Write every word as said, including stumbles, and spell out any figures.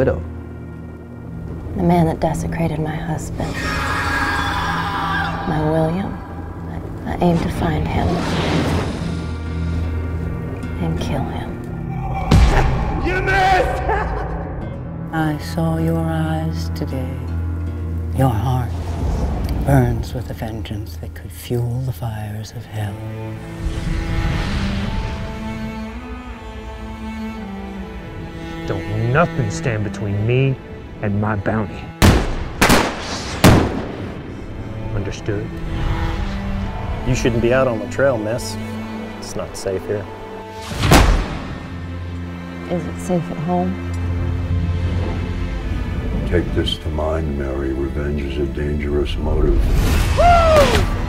widow? The man that desecrated my husband, my William. I, I aim to find him and kill him. You missed! I saw your eyes today. Your heart burns with a vengeance that could fuel the fires of hell. Don't nothing stand between me and my bounty. Understood? You shouldn't be out on the trail, miss. It's not safe here. Is it safe at home? Take this to mind, Mary. Revenge is a dangerous motive. Woo!